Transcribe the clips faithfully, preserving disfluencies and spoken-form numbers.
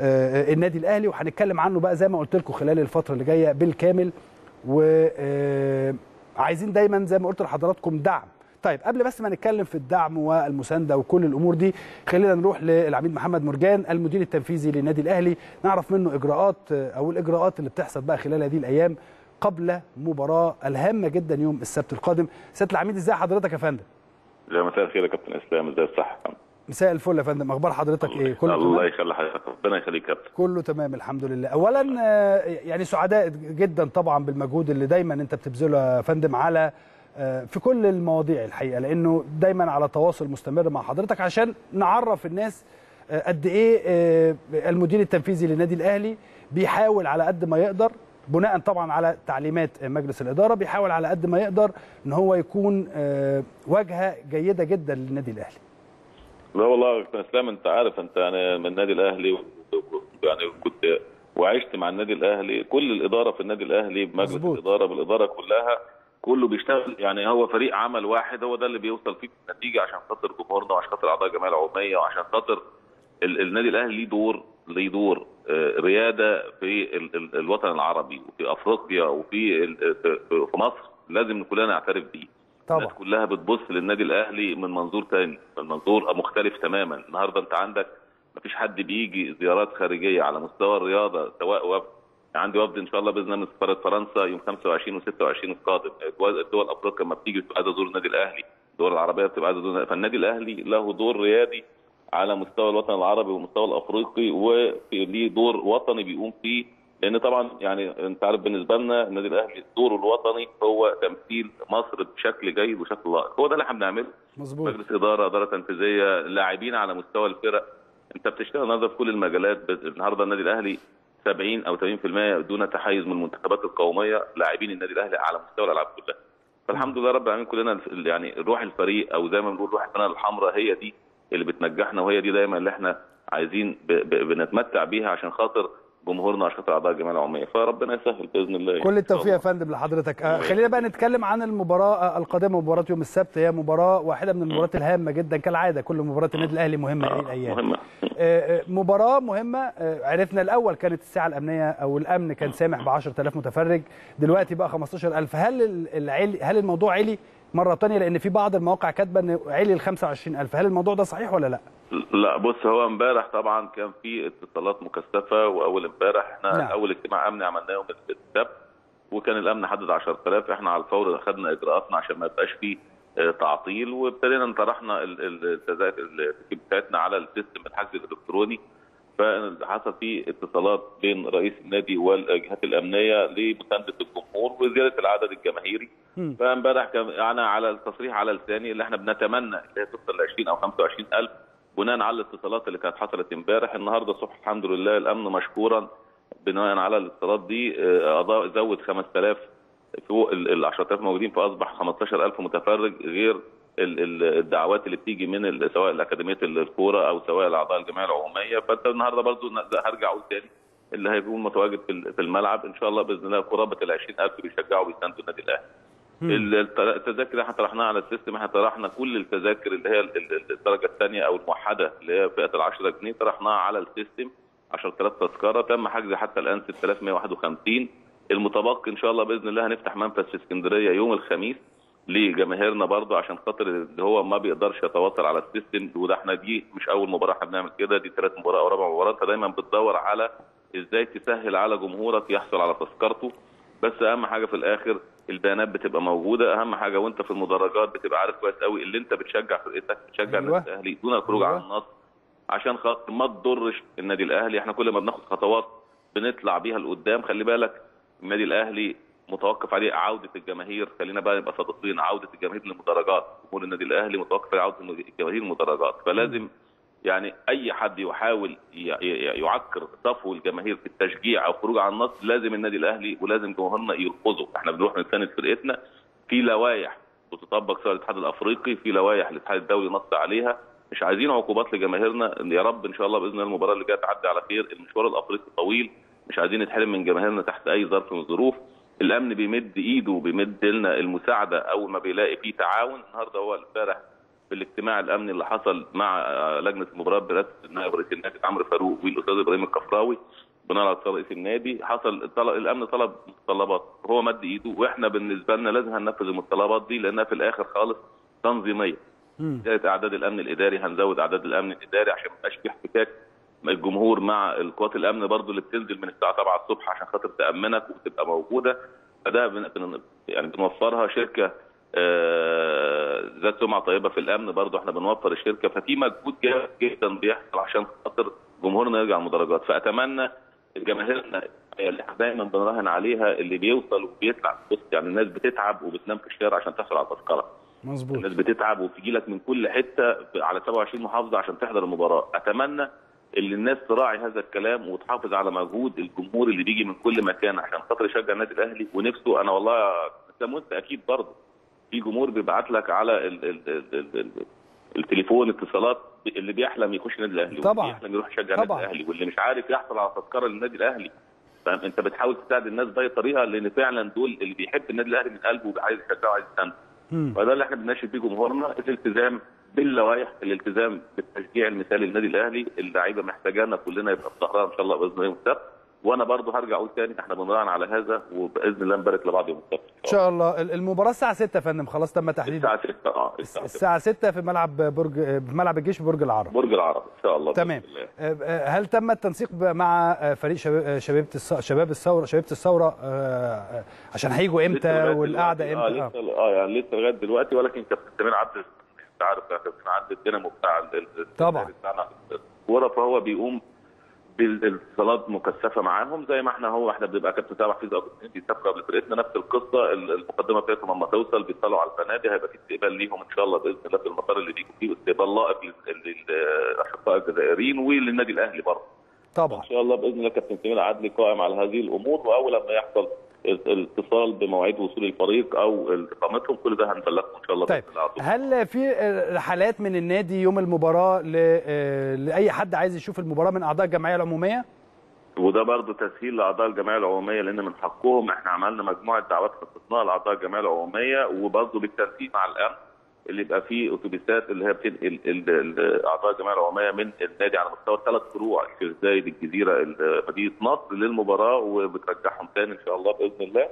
النادي الاهلي، وهنتكلم عنه بقى زي ما قلت لكم خلال الفتره اللي جايه بالكامل، وعايزين دايما زي ما قلت لحضراتكم دعم. طيب قبل بس ما نتكلم في الدعم والمسانده وكل الامور دي، خلينا نروح للعميد محمد مرجان المدير التنفيذي للنادي الاهلي، نعرف منه اجراءات او الاجراءات اللي بتحصل بقى خلال هذه الايام قبل مباراه الهامه جدا يوم السبت القادم. سياده العميد ازاي حضرتك يا فندم؟ لا مساء الخير يا كابتن اسلام، ازاي الصحه؟ مساء الفل يا فندم، اخبار حضرتك ايه؟ كله تمام؟ الله يخلي حضرتك، ربنا يخليك يا كابتن. كله تمام الحمد لله. اولا يعني سعداء جدا طبعا بالمجهود اللي دايما انت بتبذله يا فندم على في كل المواضيع الحقيقه، لانه دايما على تواصل مستمر مع حضرتك عشان نعرف الناس قد ايه المدير التنفيذي للنادي الاهلي بيحاول على قد ما يقدر، بناء طبعا على تعليمات مجلس الاداره، بيحاول على قد ما يقدر ان هو يكون واجهه جيده جدا للنادي الاهلي. لا والله يا كابتن اسلام انت عارف، انت انا من النادي الاهلي يعني كنت وعشت مع النادي الاهلي، كل الاداره في النادي الاهلي بمجلس مزبوط. الاداره بالاداره كلها كله بيشتغل، يعني هو فريق عمل واحد، هو ده اللي بيوصل فيه النتيجه عشان خاطر جمهورنا وعشان خاطر اعضاء الجمعيه العموميه وعشان خاطر النادي الاهلي ليه دور ليه دور رياده في الوطن العربي وفي افريقيا وفي في مصر، لازم كلنا نعترف بيه. طبعا الناس كلها بتبص للنادي الاهلي من منظور ثاني، من منظور مختلف تماما. النهارده انت عندك مفيش حد بيجي زيارات خارجيه على مستوى الرياضه، سواء وفد، عندي وفد ان شاء الله باذن الله من سفاره فرنسا يوم خمسة وعشرين وستة وعشرين القادم، دول افريقيا لما بتيجي بتبقى عايزه تزور النادي الاهلي، الدول العربيه بتبقى عايزه تزور، فالنادي الاهلي له دور ريادي على مستوى الوطن العربي ومستوى الافريقي، وليه دور وطني بيقوم فيه، لان طبعا يعني انت عارف بالنسبه لنا النادي الاهلي دوره الوطني هو تمثيل مصر بشكل جيد وشكل لائق، هو ده اللي احنا بنعمله. مظبوط. مجلس اداره، اداره تنفيذيه، لاعبين على مستوى الفرق، انت بتشتغل النهارده في كل المجالات. النهارده النادي الاهلي سبعين او ثمانين بالمئة دون تحيز من المنتخبات القوميه لاعبين النادي الاهلي على مستوى الالعاب كلها. فالحمد لله رب العالمين كلنا يعني روح الفريق او زي ما بنقول روح القناه الحمراء هي دي اللي بتنجحنا، وهي دي دايما اللي احنا عايزين ب... ب... بنتمتع بيها عشان خاطر جمهورنا وعشان خاطر اعضاء الجمعيه العموميه، فربنا يسهل باذن الله. كل التوفيق يا فندم لحضرتك. آه خلينا بقى نتكلم عن المباراه القادمه، مباراه يوم السبت، هي مباراه واحده من المباريات الهامه جدا كالعاده، كل مباريات النادي الاهلي مهمه هذه الايام. مهمه. آه مباراه مهمه. آه عرفنا الاول كانت الساعه الامنيه او الامن كان سامح ب عشرة آلاف متفرج، دلوقتي بقى خمستاشر ألف. هل العلي هل الموضوع علي مرة تانية؟ لأن في بعض المواقع كاتبة إن علي ال خمسة وعشرين ألف، هل الموضوع ده صحيح ولا لأ؟ لا بص، هو امبارح طبعا كان في اتصالات مكثفة، وأول امبارح احنا لا. أول اجتماع أمني عملناه يوم السبت، وكان الأمن حدد عشرة آلاف، احنا على الفور أخدنا إجراءاتنا عشان ما يبقاش في تعطيل، وابتدينا انطرحنا التكاليف بتاعتنا على السيستم الحجز الإلكتروني، فحصل فيه اتصالات بين رئيس النادي والجهات الامنيه لمسانده الجمهور وزياده العدد الجماهيري. فامبارح كان يعني على التصريح على لساني اللي احنا بنتمنى اللي هي توصل ل عشرين او خمسة وعشرين ألف بناء على الاتصالات اللي كانت حصلت امبارح. النهارده الصبح الحمد لله الامن مشكورا بناء على الاتصالات دي زود خمسة آلاف فوق ال عشرة آلاف موجودين، فاصبح خمستاشر ألف متفرج، غير الدعوات اللي بتيجي من سواء الاكاديميه الكوره او سواء اعضاء الجمعيه العموميه. فانت النهارده برضو هرجع اقول تاني اللي هيكون متواجد في الملعب ان شاء الله باذن الله قرابه ال عشرين ألف بيشجعوا وبيساندوا النادي الاهلي. التذاكر احنا طرحناها على السيستم، احنا طرحنا كل التذاكر اللي هي الدرجه الثانيه او الموحده اللي هي فئه ال عشرة جنيه طرحناها على السيستم، عشرة آلاف تذكره تم حجز حتى الان ستة آلاف ومية وواحد وخمسين. المتبقي ان شاء الله باذن الله هنفتح منفذ في اسكندريه يوم الخميس لجماهيرنا برضه عشان خاطر اللي هو ما بيقدرش يتواصل على السيستم، وده احنا دي مش اول مباراه احنا بنعمل كده، دي ثلاث مباريات او رابع مباراه، فدايما بتدور على ازاي تسهل على جمهورك يحصل على تذكرته. بس اهم حاجه في الاخر البيانات بتبقى موجوده، اهم حاجه وانت في المدرجات بتبقى عارف كويس قوي اللي انت بتشجع فرقتك، بتشجع النادي الاهلي دون الخروج عن النص عشان خاطر ما تضرش النادي الاهلي. احنا كل ما بناخد خطوات بنطلع بيها لقدام، خلي بالك النادي الاهلي متوقف عليه عوده الجماهير، خلينا بقى نبقى صادقين، عوده الجماهير للمدرجات، جمهور النادي الاهلي متوقف على عوده الجماهير للمدرجات، فلازم يعني اي حد يحاول يعكر صفو الجماهير في التشجيع او الخروج عن النص لازم النادي الاهلي ولازم جمهورنا يلحظه. احنا بنروح نساند فرقتنا في لوائح بتطبق سواء الاتحاد الافريقي، في لوائح الاتحاد الدولي نص عليها، مش عايزين عقوبات لجماهيرنا. يا رب ان شاء الله باذن الله المباراه اللي جايه تعدي على خير، المشوار الافريقي طويل، مش عايزين نتحرم من جماهيرنا تحت اي ظرف من الظروف. الامن بيمد ايده وبيمد لنا المساعده اول ما بيلاقي فيه تعاون. النهارده هو امبارح بالاجتماع الامني اللي حصل مع لجنه المباريات برئاسه النائب رئيس النادي عمرو فاروق والاستاذ ابراهيم القفراوي بناء على رئيس النادي. حصل الامن طلب متطلبات، هو مد ايده، واحنا بالنسبه لنا لازم هننفذ المتطلبات دي لانها في الاخر خالص تنظيميه. زياده اعداد الامن الاداري، هنزود اعداد الامن الاداري عشان ما يبقاش في احتكاك الجمهور مع القوات الامن برضو اللي بتنزل من الساعه سبعة الصبح عشان خاطر تامنك وتبقى موجوده. فده يعني بنوفرها شركه ذات سمعه طيبه في الامن، برضو احنا بنوفر الشركه، ففي مجهود جامد جدا بيحصل عشان خاطر جمهورنا يرجع المدرجات. فاتمنى جماهيرنا اللي دايما بنراهن عليها اللي بيوصل وبيطلع، بص يعني الناس بتتعب وبتنام في الشارع عشان تحصل على التذكره. مظبوط. الناس بتتعب وبتجي لك من كل حته على سبعة وعشرين محافظه عشان تحضر المباراه. اتمنى اللي الناس تراعي هذا الكلام وتحافظ على مجهود الجمهور اللي بيجي من كل مكان عشان خاطر يشجع النادي الاهلي ونفسه. انا والله اسلام وانت اكيد برضه في جمهور بيبعت لك على ال ال ال ال ال التليفون اتصالات اللي بيحلم يخش النادي الاهلي، طبعا واللي بيحلم يروح يشجع النادي الاهلي، واللي مش عارف يحصل على تذكره للنادي الاهلي. فانت بتحاول تساعد الناس باي طريقه لان فعلا دول اللي بيحب النادي الاهلي من قلبه وعايز يشجعه وعايز يستمتع. فده اللي احنا بنناشد بيه جمهورنا، الالتزام باللوائح، الالتزام بالتشجيع المثالي للنادي الاهلي. اللعيبه محتاجانا كلنا، يبقى في ظهرها ان شاء الله باذن الله يوم السبت. وانا برضه هرجع اقول تاني احنا بنراهن على هذا وباذن الله نبارك لبعض يوم السبت ان شاء الله. المباراه الساعه ستة يا فندم، خلاص تم تحديدها الساعه ستة. اه الساعه ستة في ملعب برج في ملعب الجيش برج العرب. برج العرب ان شاء الله. تمام. هل تم التنسيق مع فريق شباب شباب شباب الثوره شبيبه الثوره عشان هيجوا امتى والقعده امتى؟ اه لسه اه يعني لسه لغايه دلوقتي، ولكن كابتن جميل عدلي انت عارف كابتن عدلي الدينامو بتاع طبعا بتاعنا الكوره، فهو بيقوم بالاتصالات مكثفه معاهم زي ما احنا هو احنا بنبقى كابتن سامح فيزا بيسافروا قبل فرقتنا نفس القصه. المقدمه بتاعتهم لما توصل بيطلعوا على الفنادق، هيبقى في استقبال ليهم ان شاء الله باذن الله في المطار اللي بيجوا فيه، واستقبال لائق للاصدقاء الجزائريين وللنادي الاهلي برضه. طبعا. ان شاء الله باذن الله كابتن جميل عدلي قائم على هذه الامور، واول ما يحصل الاتصال بمواعيد وصول الفريق او اقامتهم كل ده هنبلغكم ان شاء الله. طيب هل في حالات من النادي يوم المباراه لاي حد عايز يشوف المباراه من اعضاء الجمعيه العموميه؟ وده برضه تسهيل لاعضاء الجمعيه العموميه لان من حقهم. احنا عملنا مجموعه دعوات استثناء لاعضاء الجمعيه العموميه، وبرضه بالتنسيق مع الامن اللي يبقى فيه اتوبيسات اللي هي بتنقل اعضاء الجمعيه العموميه من النادي على مستوى ثلاث فروع الشيخ زايد، الجزيره، مدينه نصر للمباراه، وبترجعهم ثاني ان شاء الله باذن الله.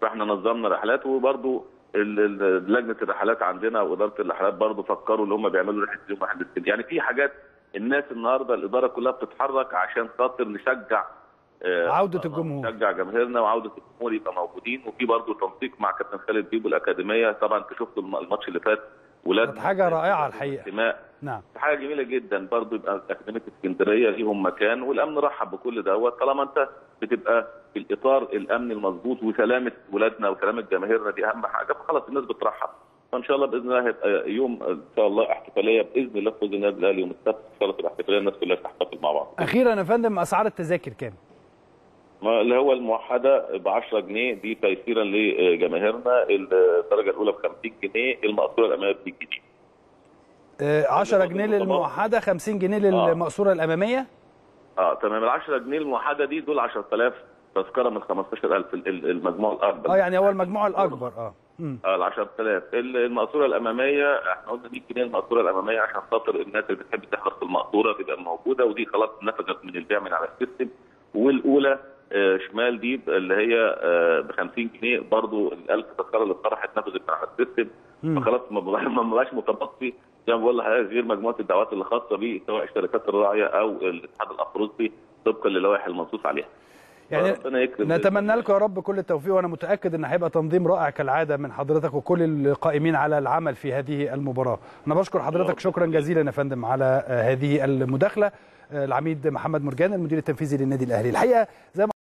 فاحنا نظمنا رحلات، وبرده لجنه الرحلات عندنا واداره الرحلات برده فكروا اللي هم بيعملوا رحله يوم واحد، يعني في حاجات الناس النهارده الاداره كلها بتتحرك عشان خاطر نشجع عودة الجمهور، نشجع جماهيرنا وعودة الجمهور يبقى موجودين. وفي برضه تنسيق مع كابتن خالد بيبو الأكاديمية، طبعا انت شفت الماتش اللي فات ولاد حاجة رائعة الحقيقة. نعم حاجة جميلة جدا. برضه يبقى أكاديمية اسكندرية ليهم مكان، والأمن رحب بكل دوت طالما انت بتبقى في الإطار الأمني المظبوط وسلامة ولادنا وسلامة جماهيرنا دي أهم حاجة، فخلاص الناس بترحب. فان شاء الله باذن الله هيبقى يوم ان شاء الله احتفاليه باذن الله فوز النادي الاهلي يوم السبت ان شاء الله. الاحتفاليه الناس كلها تحتفل مع بعض. اخيرا يا فندم، اسعار التذاكر كام؟ اللي هو الموحده ب عشرة جنيه دي تيسيرا لجماهيرنا، الدرجه الاولى ب خمسين جنيه، المقصوره الاماميه ب مية جنيه. عشرة جنيه للموحده، خمسين جنيه للمقصوره الاماميه. اه تمام. ال عشرة جنيه الموحده دي دول عشرة آلاف تذكره من خمستاشر ألف المجموعه الاكبر. اه يعني هو المجموعه الاكبر اه اه ال عشرة آلاف. المقصوره الاماميه احنا قلنا مية جنيه المقصوره الاماميه عشان خاطر الناس اللي بتحب تحضر في المقصوره تبقى موجوده، ودي خلاص نفذت من البيع من على السيستم. والاولى آه شمال دي اللي هي آه ب خمسين جنيه برضه ال1000 تذكره اللي اتطرحت نفذت من على السيستم، فخلاص ما بقاش متبقي زي ما بقول لحضرتك غير مجموعه الدعوات اللي خاصه بيه سواء الشركات الراعيه او الاتحاد الافريقي طبقا للوائح المنصوص عليها. يعني نتمنى لكم يا رب كل التوفيق، وانا متاكد ان هيبقى تنظيم رائع كالعاده من حضرتك وكل القائمين على العمل في هذه المباراه. انا بشكر حضرتك شكرا جزيلا يا فندم على هذه المداخله، العميد محمد مرجان المدير التنفيذي للنادي الاهلي. الحقيقه زي